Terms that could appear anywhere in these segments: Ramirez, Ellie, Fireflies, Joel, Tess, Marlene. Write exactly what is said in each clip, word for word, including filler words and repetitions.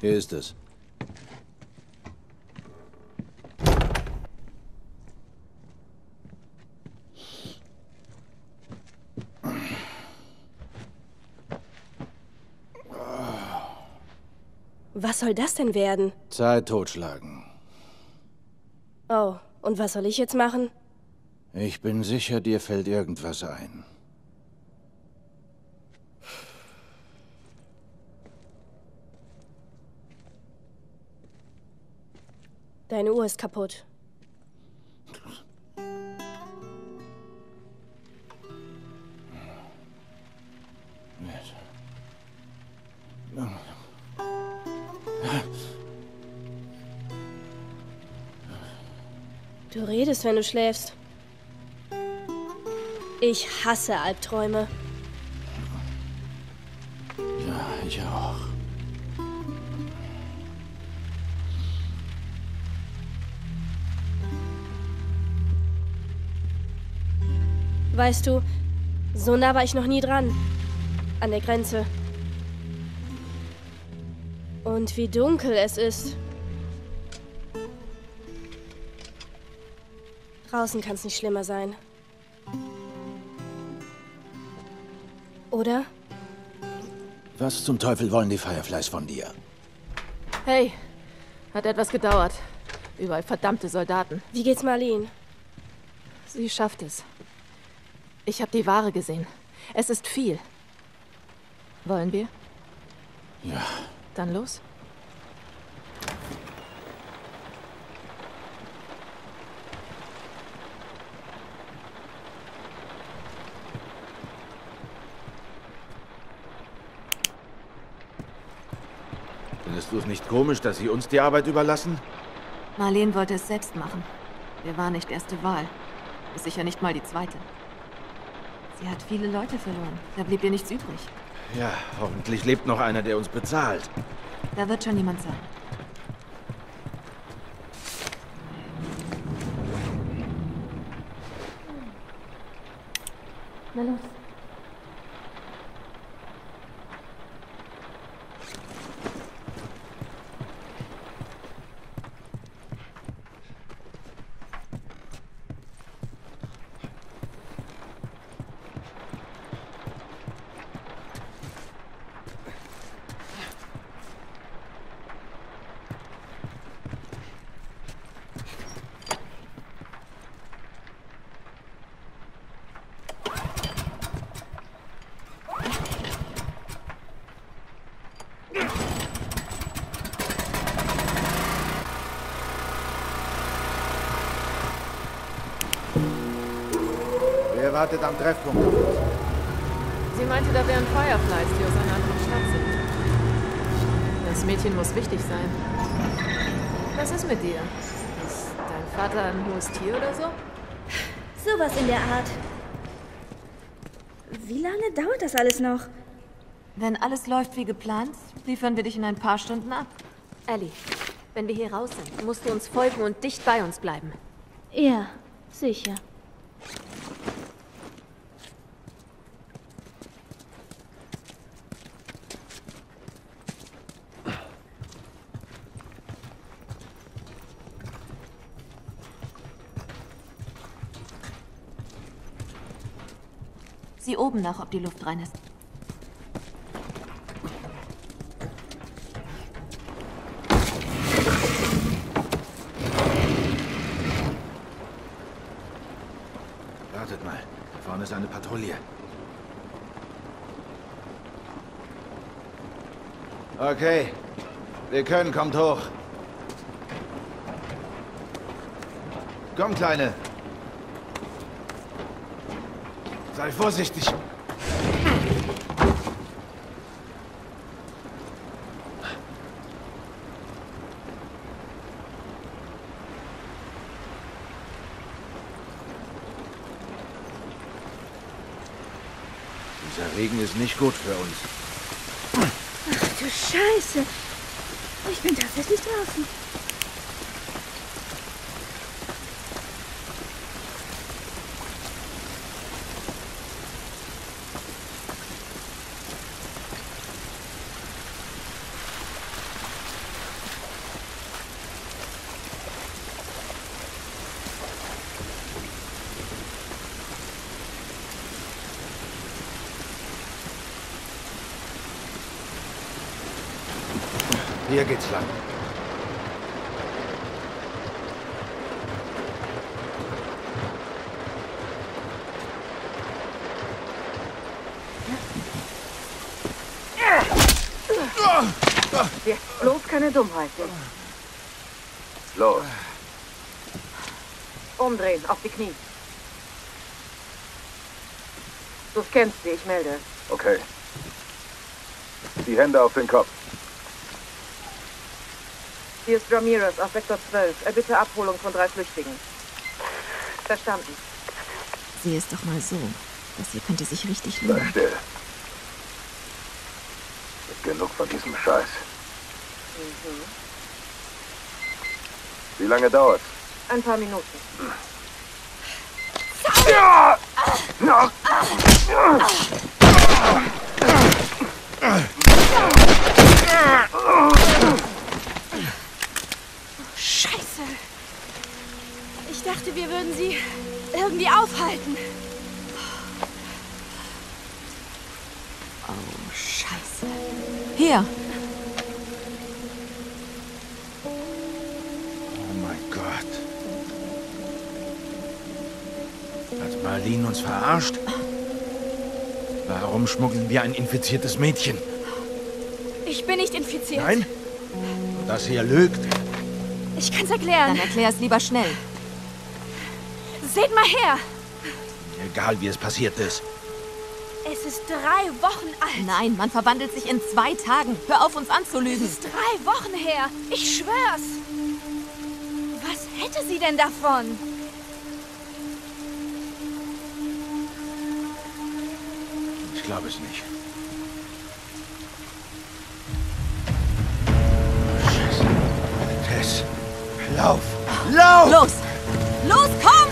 Hier ist es. Was soll das denn werden? Zeit totschlagen. Oh, und was soll ich jetzt machen? Ich bin sicher, dir fällt irgendwas ein. Deine Uhr ist kaputt. Du redest, wenn du schläfst. Ich hasse Albträume. Ja, ich auch. Weißt du, so nah war ich noch nie dran. An der Grenze. Und wie dunkel es ist. Draußen kann es nicht schlimmer sein. Oder? Was zum Teufel wollen die Fireflies von dir? Hey, hat etwas gedauert. Überall verdammte Soldaten. Wie geht's Marlene? Sie schafft es. Ich habe die Ware gesehen. Es ist viel. Wollen wir? Ja. Dann los. Findest du es nicht komisch, dass sie uns die Arbeit überlassen? Marlene wollte es selbst machen. Wir waren nicht erste Wahl. Ist sicher nicht mal die zweite. Sie hat viele Leute verloren. Da blieb ihr nichts übrig. Ja, hoffentlich lebt noch einer, der uns bezahlt. Da wird schon jemand sein. Na los. Wartet am Treffpunkt. Sie meinte, da wären Fireflies, die aus einer anderen Stadt sind. Das Mädchen muss wichtig sein. Was ist mit dir? Ist dein Vater ein hohes Tier oder so? Sowas in der Art. Wie lange dauert das alles noch? Wenn alles läuft wie geplant, liefern wir dich in ein paar Stunden ab. Ellie, wenn wir hier raus sind, musst du uns folgen und dicht bei uns bleiben. Ja, sicher. Sieh oben nach, ob die Luft rein ist. Wartet mal, da vorne ist eine Patrouille. Okay, wir können, kommt hoch. Komm, Kleine. Sei vorsichtig. Regen ist nicht gut für uns. Ach du Scheiße. Ich bin tatsächlich draußen. Hier geht's lang. Ja, bloß keine Dummheit. Los. Umdrehen, auf die Knie. Du scannst sie, ich melde. Okay. Die Hände auf den Kopf. Hier ist Ramirez auf Sektor zwölf. Er bitte Abholung von drei Flüchtigen. Verstanden. Sieh es doch mal so. Das hier könnte sich richtig lohnen. Sei still. Genug von diesem Scheiß. Mhm. Wie lange dauert's? Ein paar Minuten. Ja! Ja! Ich dachte, wir würden sie irgendwie aufhalten. Oh, Scheiße. Hier. Oh mein Gott. Hat Marlene uns verarscht? Warum schmuggeln wir ein infiziertes Mädchen? Ich bin nicht infiziert. Nein? Das hier lügt. Ich kann's erklären. Dann erklär es lieber schnell. Seht mal her! Egal, wie es passiert ist. Es ist drei Wochen alt. Nein, man verwandelt sich in zwei Tagen. Hör auf, uns anzulügen. Es ist drei Wochen her. Ich schwör's. Was hätte sie denn davon? Ich glaube es nicht. Oh, Scheiße. Tess, lauf! Lauf! Los! Los, komm!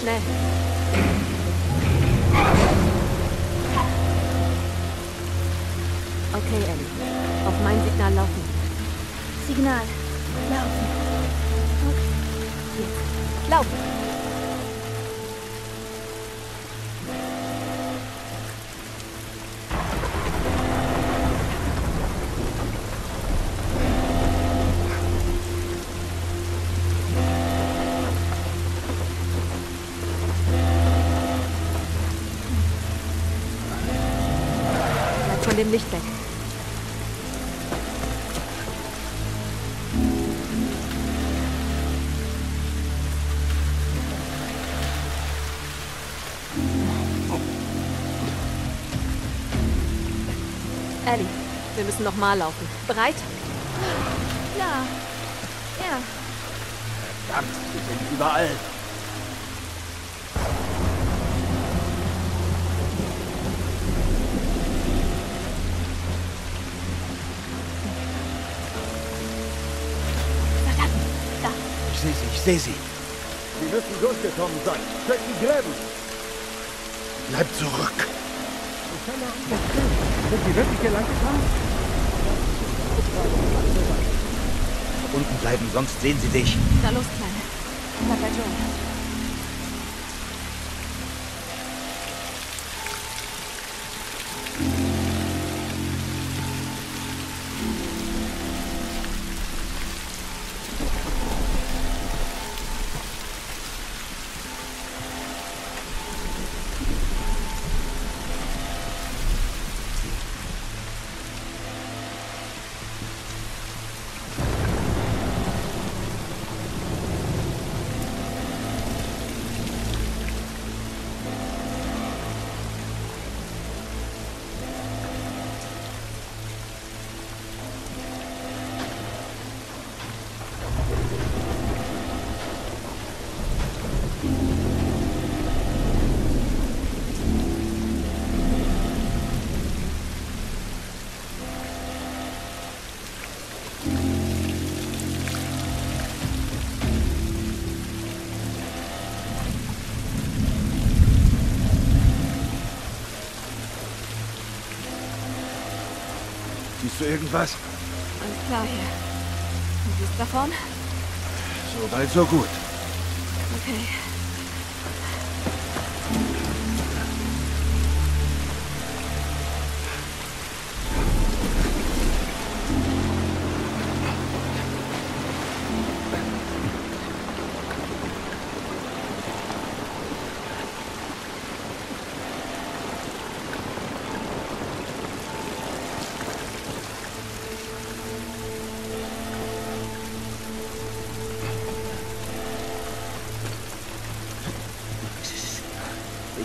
Schnell. Okay, Ellie. Auf mein Signal laufen. Signal. Laufen. Okay. Jetzt. Laufen. Von dem Licht weg. Ellie, wir müssen noch mal laufen. Bereit? Ja. Ja. Verdammt, wir sind überall. Ich sehe sie. Sie müssen durchgekommen sein. Check die Gräben. Bleib zurück. Sind sie wirklich hier lang gefahren? Unten bleiben, sonst sehen sie dich. Na los, Kleine. Na bei Joel. Siehst du irgendwas? Alles klar hier. Und siehst davon? So weit, so gut. Okay.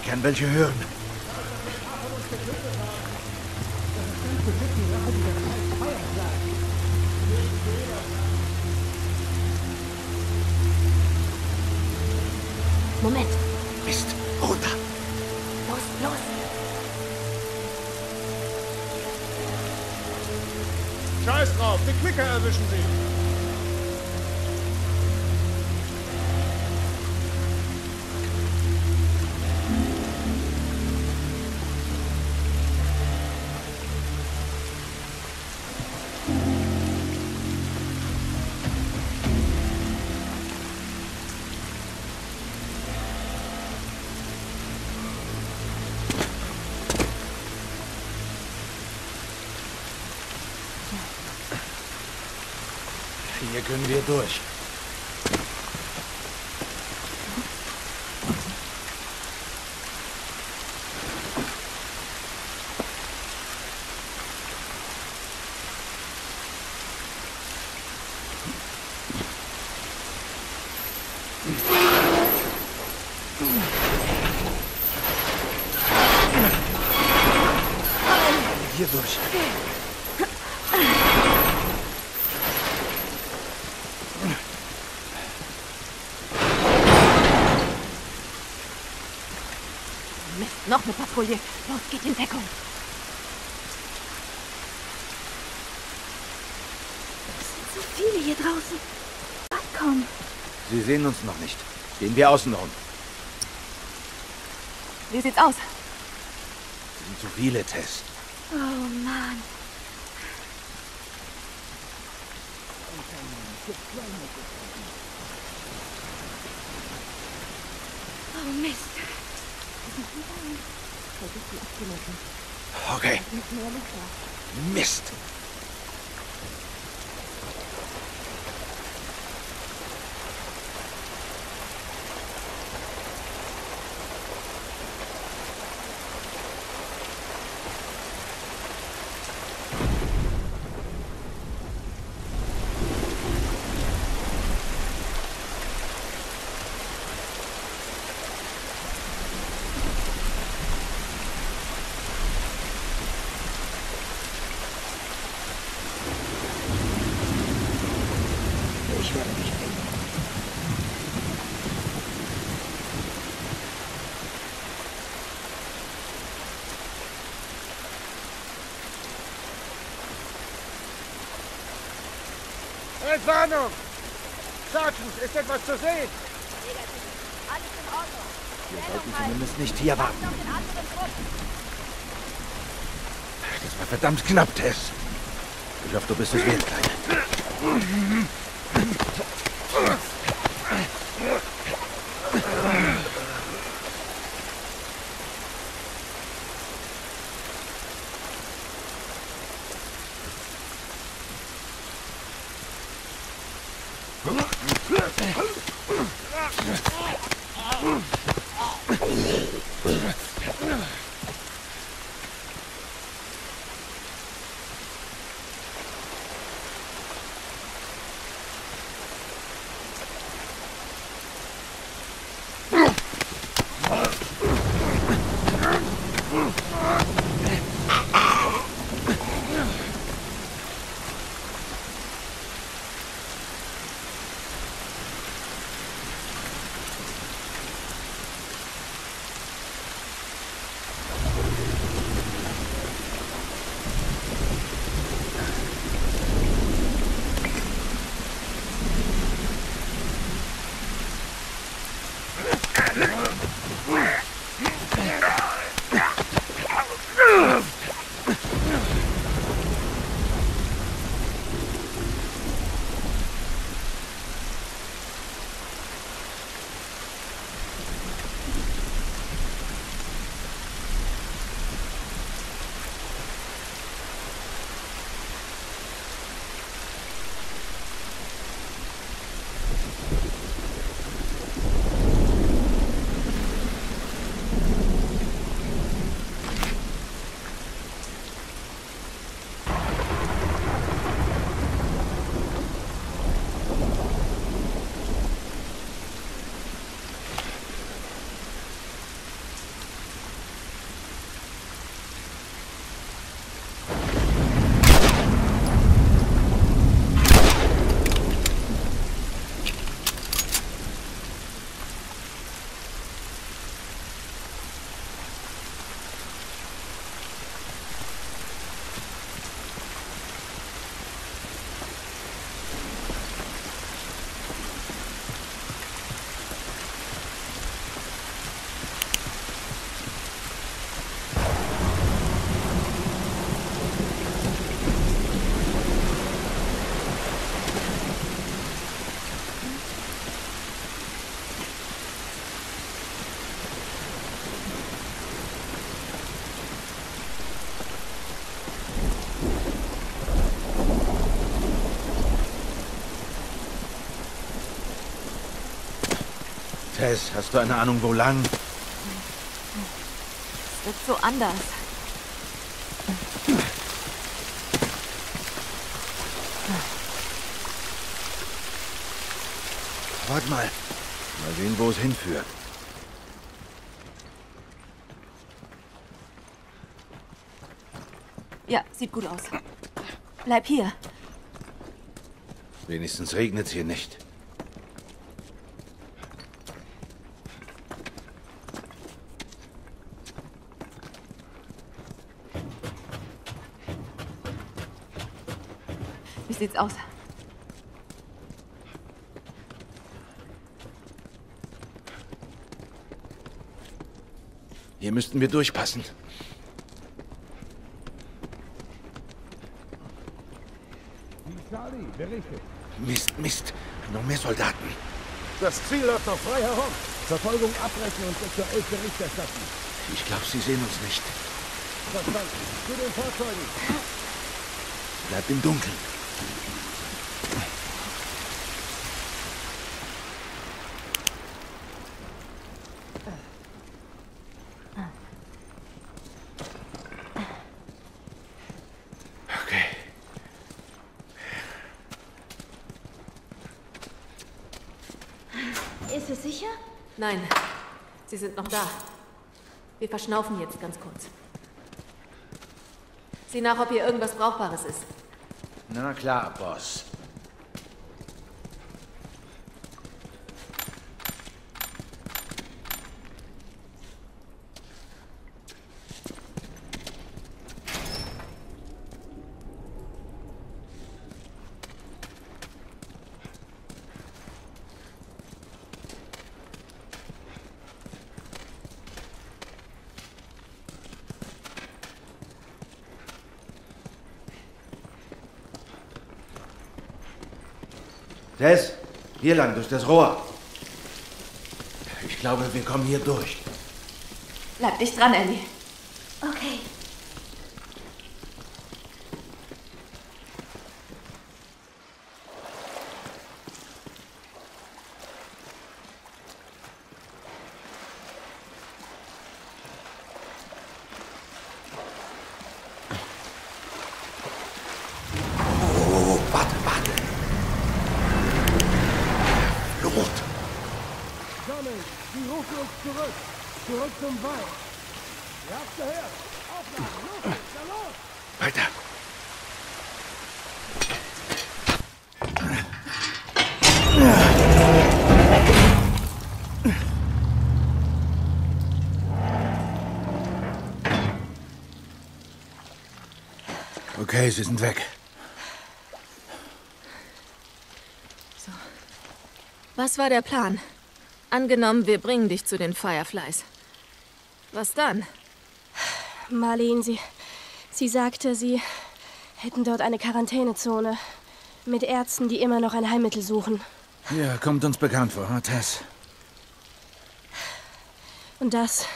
Kann welche hören. Moment. Mist. Runter. Los, los. Scheiß drauf. Die Klicker erwischen sie. Hier können wir durch. Hier durch. Noch eine Patrouille. Los, geht in Deckung. Es sind so viele hier draußen. Abkommen. Sie sehen uns noch nicht. Gehen wir außen rum. Wie sieht's aus? Es sind zu viele, Tess. Oh, Mann. Oh, Mist. Okay. Mist. Ich werde mich finden. Entwarnung! Sergeant, ist etwas zu sehen? Negativ. Alles in Ordnung. Wir sollten zumindest nicht hier warten. Das war verdammt knapp, Tess. Ich hoffe, du bist es wert, Kleine. Tess, hast du eine Ahnung, wo lang? Es wird so anders. Warte mal. Mal sehen, wo es hinführt. Ja, sieht gut aus. Bleib hier. Wenigstens regnet's hier nicht. Wie sieht's aus? Hier müssten wir durchpassen. Mist, Mist. Noch mehr Soldaten. Das Ziel läuft noch frei herum. Verfolgung abbrechen und bis zur elf Bericht erstatten. Ich glaube, sie sehen uns nicht. Verstanden. Zu den Fahrzeugen. Bleibt im Dunkeln. Nein, sie sind noch da. Wir verschnaufen jetzt ganz kurz. Sieh nach, ob hier irgendwas Brauchbares ist. Na klar, Boss. Tess, hier lang, durch das Rohr. Ich glaube, wir kommen hier durch. Bleib dich dran, Ellie. Okay. Okay, sie sind weg. So. Was war der Plan? Angenommen, wir bringen dich zu den Fireflies. Was dann? Marlene, sie, sie sagte, sie hätten dort eine Quarantänezone mit Ärzten, die immer noch ein Heilmittel suchen. Ja, kommt uns bekannt vor, huh, Tess? Und das,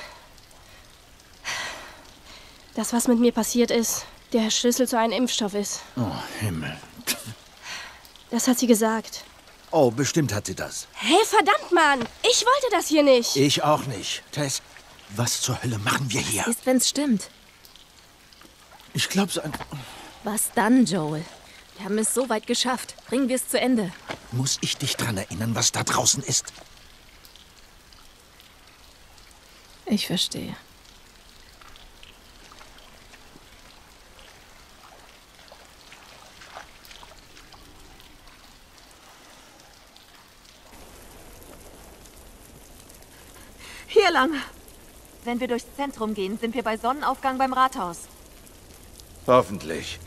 das, was mit mir passiert ist, der Schlüssel zu einem Impfstoff ist. Oh, Himmel. Das hat sie gesagt. Oh, bestimmt hat sie das. Hey, verdammt, Mann! Ich wollte das hier nicht. Ich auch nicht. Tess, was zur Hölle machen wir hier? Was ist, wenn's stimmt? Ich glaub's einfach. Was dann, Joel? Wir haben es so weit geschafft. Bringen wir es zu Ende. Muss ich dich dran erinnern, was da draußen ist? Ich verstehe. Hier lang. Wenn wir durchs Zentrum gehen, sind wir bei Sonnenaufgang beim Rathaus. Hoffentlich.